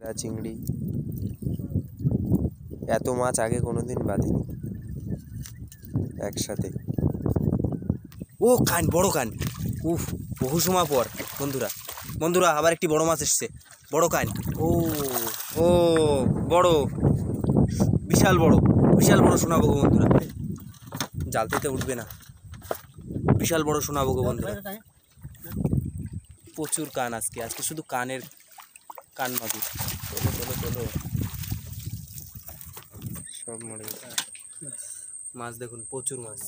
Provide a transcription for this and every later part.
टेंगड़ा चिंगड़ी एत माछ आगे कोनोदिन बाधिनी एकसाथे। ओ कान बड़ो कान उफ बहु समय पर बंधुरा बंधुरा आबार एकटी बड़ो माछ एसेछे बड़ो कान ओ ओ बड़ो विशाल बड़ो शोनाबो गो बंधुरा जालते उठबे ना विशाल बड़ो शोनाबो गो बंधुरा प्रचुर कान आज के शुधु कानेर कान मागुर चलो सब मरे माछ देखुन प्रचुर माछ।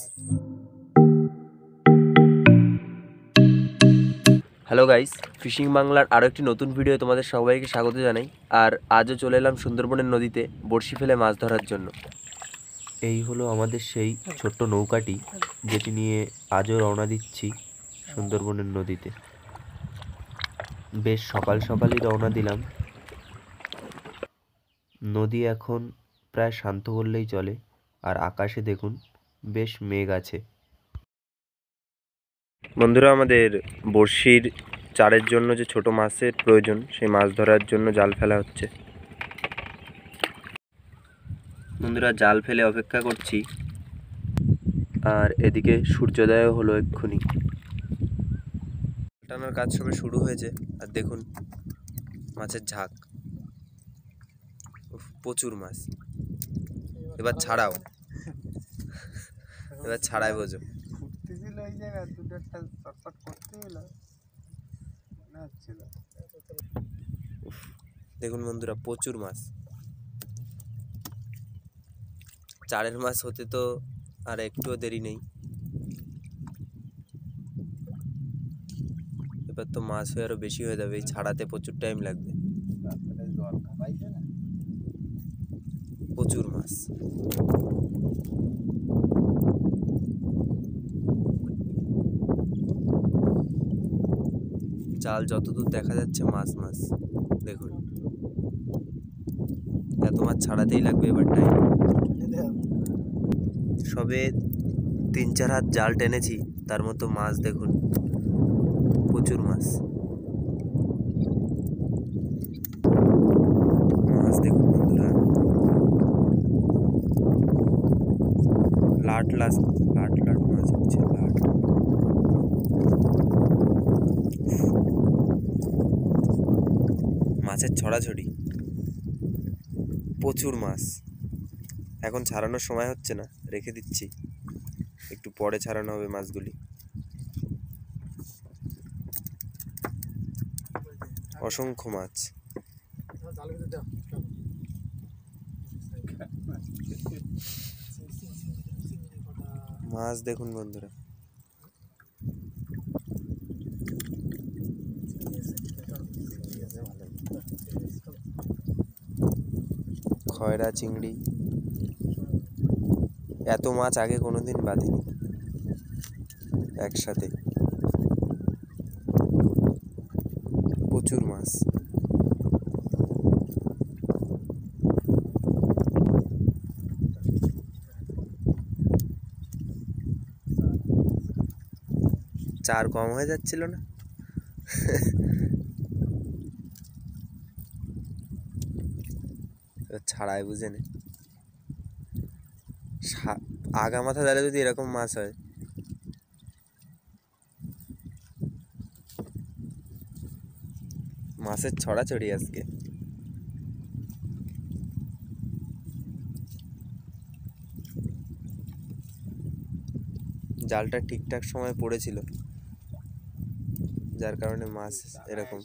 हेलो गाइज फिशिंग बांगलार आरो एकटी नतून भिडियो तोमादेर सबाइके स्वागत जानाई और आजो चले एलाम सुंदरबनेर नदीते बर्षी फेले माछ धरार जन्य। एई हलो आमादेर सेई छोट्ट नौकाटी जेटी निये आजो रवना दिच्छी सुंदरबनेर नदीते। बेश सकाल सकालई रवना दिलाम। नदी एखन प्राय शांत होलेई चले और आकाशे देखुन बेश मेघ आछे। बंधुरा आमादेर बर्षिर चारेर जोन्नो जे छोटो माछेर प्रयोजन सेई माछ धरार जोन्नो जाल फेला होच्छे। बंधुरा जाल फेले अपेक्षा करछि और एदिके सूर्योदय हलो एक्षुनि टानार काज सबे शुरू होयेछे और देखुन माछेर झाक प्रचुर माछ एबार छाड़ाओ एबार छाड़ाई बोझो দেখুন বন্ধুরা প্রচুর মাছ চারের মাছ হতে তো আর একটুও দেরি নেই এবার তো মাছ হয়ে আরো বেশি হয়ে যাবে এই ছাড়াতে প্রচুর টাইম লাগবে প্রচুর মাছ। जाल जतदूर देखा जाच्छे माछ माछ देखुन एतो माछ छाड़ातेई लागबे एबार टाइम सबे 3-4 हाथ जाल टेनेछि तार मतो माछ देखुन प्रचुर माछ माछ देखुन बंधुरा लाट लाट माछ हच्छे মাছের ছড়াছড়ি প্রচুর মাছ এখন ছাড়ানোর সময় হচ্ছে না রেখে দিচ্ছি একটু পরে ছাড়ানো হবে মাছগুলি। অসংখ্য মাছ মাছ দেখুন বন্ধুরা खयरा चिंगड़ी एत माछ आगे कोनोदिन बाधिनी एकसाथे प्रचुर माछ चार कम हो जाच्छिलो ना छाड़ाई बुझे ने आगा माथा जाले जो एरकम माछ हय माछेर छड़ाछड़ी आज के जालटा ठीकठाक समय पड़ेछिलो जार कारणे माछ एरकम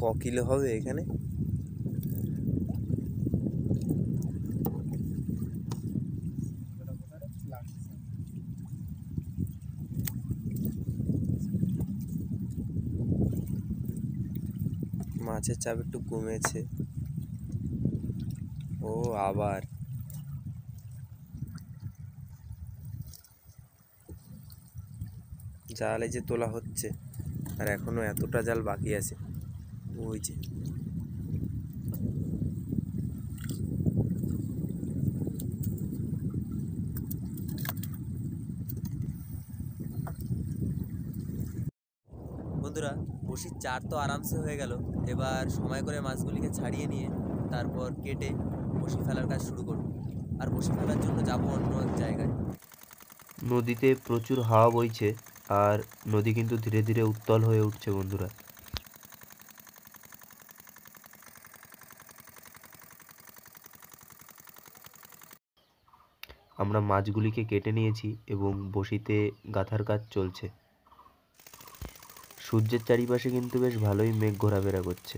ককিলো হবে এখানে মাছের চাপ একটু কমেছে। ओ आबार जाल एजे तोला होच्छे और एखोनो एतोटा जाल बाकी आछे ओई जे বন্ধুরা বড়শির চার তো আরামসে হয়ে গেল। এবার সময় করে মাছগুলিকে ছাড়িয়ে নিয়ে তারপর কেটে বড়শি ফেলার কাজ শুরু করব। আর বড়শি ফেলার জন্য যাব অন্য এক জায়গায়। নদীতে প্রচুর হাওয়া বইছে আর নদী কিন্তু ধীরে ধীরে উত্তাল হয়ে উঠছে বন্ধুরা। আমরা মাছগুলিকে কেটে নিয়েছি এবং বড়শিতে গাঁথার কাজ চলছে। সূর্যের চারিপাশে কিন্তু বেশ ভালোই মেঘ ঘোরাফেরা করছে।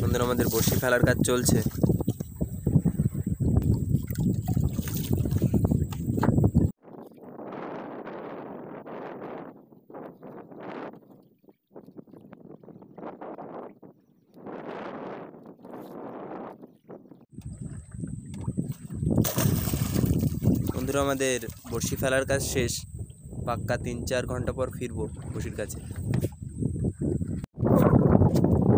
বন্ধুরা আমাদের বড়শি ফেলার কাজ চলছে। বন্ধুরা আমাদের বড়শি ফেলার কাজ শেষ। পাক্কা ৩-৪ ঘন্টা পর ফিরব বড়শির কাছে।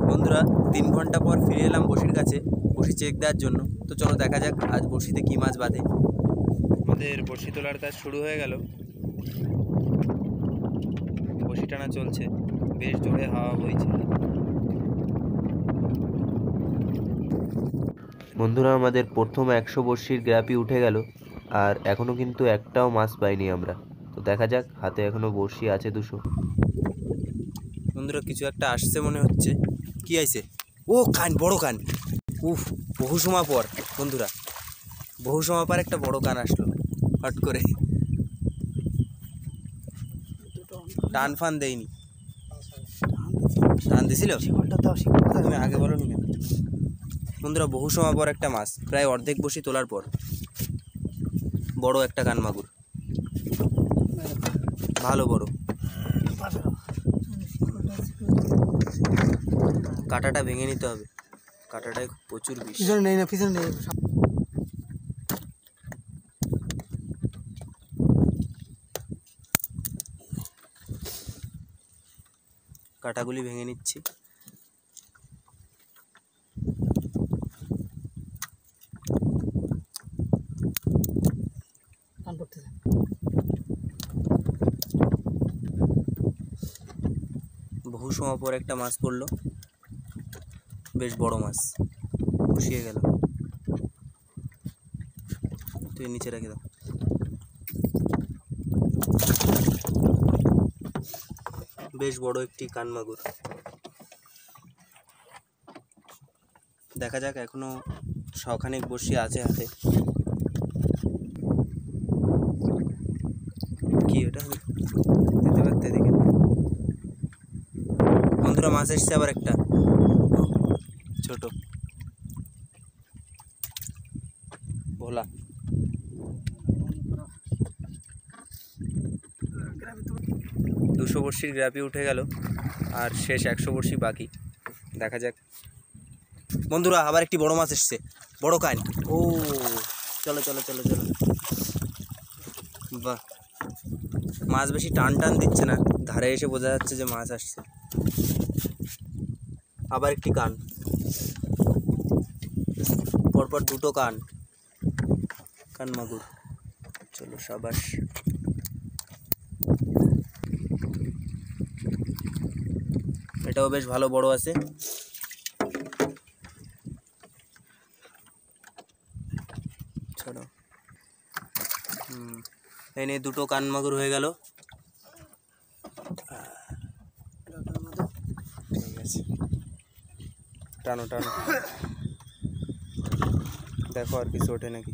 বন্ধুরা ৩ ঘন্টা পর ফিরে এলাম বড়শির কাছে বড়শি চেক দেওয়ার জন্য। তো চলো দেখা যাক আজ বড়শিতে কী মাছ বাঁধে। আমাদের বড়শি তোলার কাজ শুরু হয়ে গেল। বড়শি টানা চলছে, বেশ জোরে হাওয়া বইছে। বন্ধুরা আমাদের প্রথম ১০০ বড়শির গ্রাপি উঠে গেল আর এখনো কিন্তু একটাও মাছ পাইনি আমরা। তো দেখা যাক, হাতে এখনো বড়শি আছে ২০০। বন্ধুরা কিছু একটা আসছে মনে হচ্ছে। কি আইছে? ও কান, বড় কান। উফ, বহু সময় পর বন্ধুরা, বহু সময় পর একটা বড় কান আসলো হট করে। টান ফান দেয়নি, টান দিছিল। তুমি আগে বলো নি। বন্ধুরা বহু সময় পর একটা মাছ, প্রায় অর্ধেক বড়শি তোলার পর বড় একটা কান মাগুর, ভালো বড়। কাঁটাটা ভেঙে নিতে হবে, কাঁটাটায় প্রচুর বিষ। কাঁটাগুলি ভেঙে নিচ্ছি। বহু সময় পর একটা মাছ পড়লো, বেশ বড় মাছ, বসিয়ে গেল। তুই নিচে রেখে দাও। বেশ বড় একটি কানমাগুর। দেখা যাক, এখনো শখানেক বসিয়ে আছে হাতে। কি এটা দেখতে পারতে দেখে। বন্ধুরা মাছ এসছে আবার একটা ছোট ভোলা। দুশো বড়শির গ্রাপি উঠে গেল আর শেষ ১০০ বড়শি বাকি। দেখা যাক। বন্ধুরা আবার একটি বড় মাছ এসছে, বড় কান। ও চলো চলো চলো চলো। বাহ, মাছ বেশি টান টান দিচ্ছে না, ধারে এসে বোঝা যাচ্ছে যে মাছ আসছে। আবার একটি কান, পরপর দুটো কান, কান মাগুর। চলো সাবাস। এটাও বেশ ভালো বড় আছে। চলো এনে দুটো কান মাগুর হয়ে গেল। টানো টানো, দেখো আর কিছু ওঠে নাকি।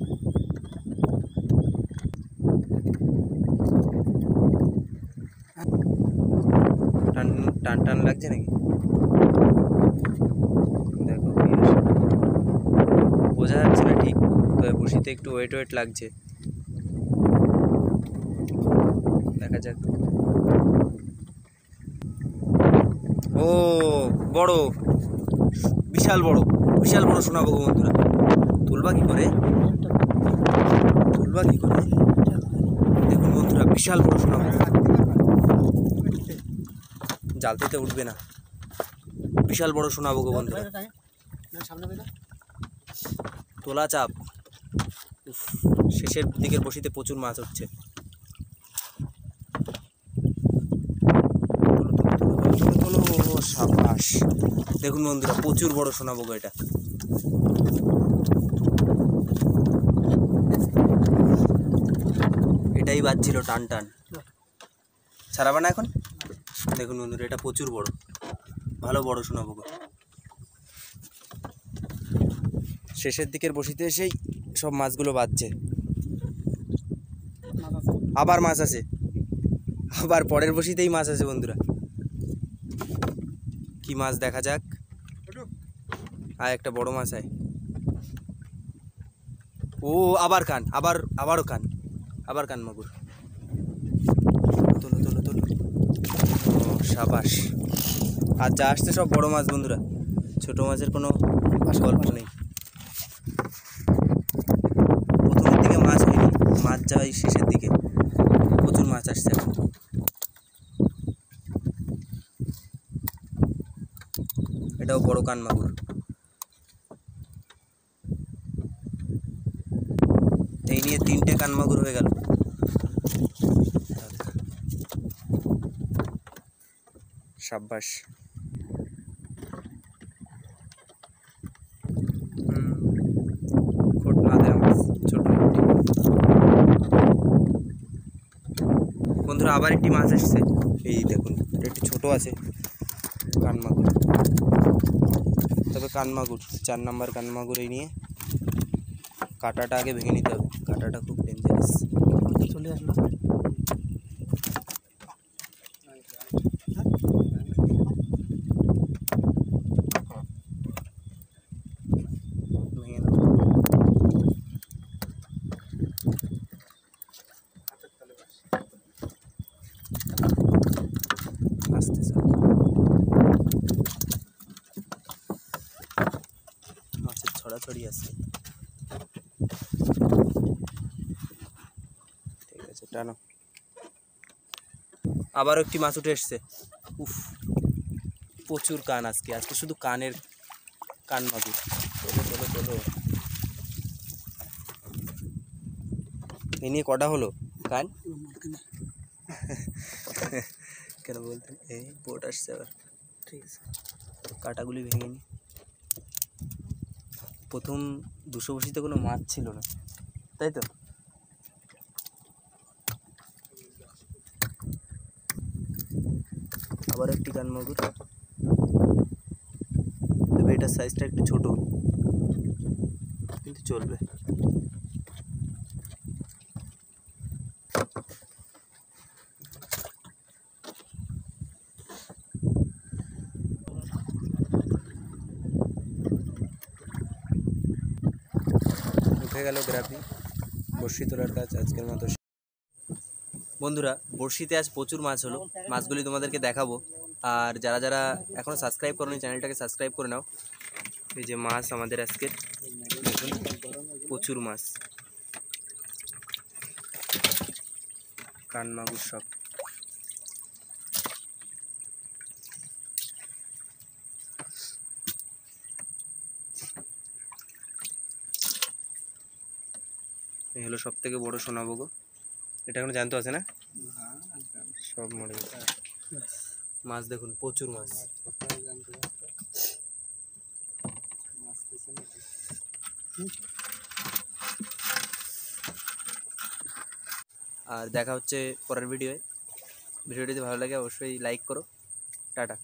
টান টান টান লাগছে নাকি, দেখো বোঝা যাচ্ছে না ঠিক। তবে বড়শিতে একটু ওয়েট ওয়েট লাগছে। দেখা যাক। ও বড়, বিশাল বড়, বিশাল বড়। শোনাবো বন্ধুরা, তুলবা কি করে, তুলবা কি করে। দেখুন বন্ধুরা বিশাল বড় শোনাবো। জালতেতে উঠবে না, বিশাল বড় শোনাবো গো বন্ধুরা। তোলা চাপ। শেষের দিকের বড়শিতে প্রচুর মাছ হচ্ছে। ঘাস। দেখুন বন্ধুরা প্রচুর বড় সোনাবগা এটা। এটাই বাজছিল টান টান। ছাড়াবে না এখন। দেখুন বন্ধুরা এটা প্রচুর বড়, ভালো বড় সোনাবগা। শেষের দিকের বসিতে এসেই সব মাছগুলো বাজছে। আবার মাছ আছে, আবার পরের বসিতেই মাছ আছে। বন্ধুরা কি মাছ দেখা যাক। আর একটা বড় মাছ আয়। ও আবার কান, আবারও কান, আবার কান মাগুর। তোলো তোলো তোলো, সাবাস। আর যা আসছে সব বড় মাছ বন্ধুরা, ছোট মাছের কোনো আশা গল্প নেই। প্রথমের দিকে মাছ হয়নি, মাছ যাই শেষের দিকে প্রচুর মাছ আসছে এখন। এটাও বড় কান মাগুর। এই নিয়ে তিনটে কান মাগুর হয়ে গেল। সাব্বাস। বন্ধুরা আবার একটি মাছ আসছে, এই দেখুন একটু ছোট আছে কানমাগুর। তবে কানমাগুর 4 নম্বর কানমাগুর। এই নিয়ে কাঁটাটা আগে ভেঙে নিতে হবে, কাঁটাটা খুব ডেঞ্জারাস। চলে আসলো মাছের ছড়াছড়ি আছে। ঠিক আছে টানো। আবারও একটি মাছ উঠে এসছে। উফ প্রচুর কান আজকে, আজকে শুধু কানের কান মাগুর। চলো চলো, এই নিয়ে কটা হলো কান কেন বলতেন। এই বোট আসছে আবার। ঠিক আছে কাঁটাগুলি ভেঙে নি। প্রথম 200 বসিতে কোনো মাছ ছিল না, তাই তো? আবার একটি কানমাগুর, তবে এটার সাইজটা একটু ছোট, কিন্তু চলবে। গেল গ্রাফি বড়শি তোলার কাজ আজকের মতো। বন্ধুরা বড়শিতে আজ প্রচুর মাছ হলো, মাছগুলি তোমাদেরকে দেখাবো। আর যারা যারা এখনও সাবস্ক্রাইব করোনি চ্যানেলটাকে সাবস্ক্রাইব করে নাও। এই যে মাছ আমাদের আজকে, দেখুন প্রচুর মাছ, কানমাগুর সব। এই হলো সব থেকে বড় সোনাবগো। এটা এখন জানতে আছে না, সব মরে গেছে মাছ। দেখুন প্রচুর মাছ। আর দেখা হচ্ছে পরের ভিডিওতে। ভিডিওটি যদি ভালো লাগে অবশ্যই লাইক করো। টাটা।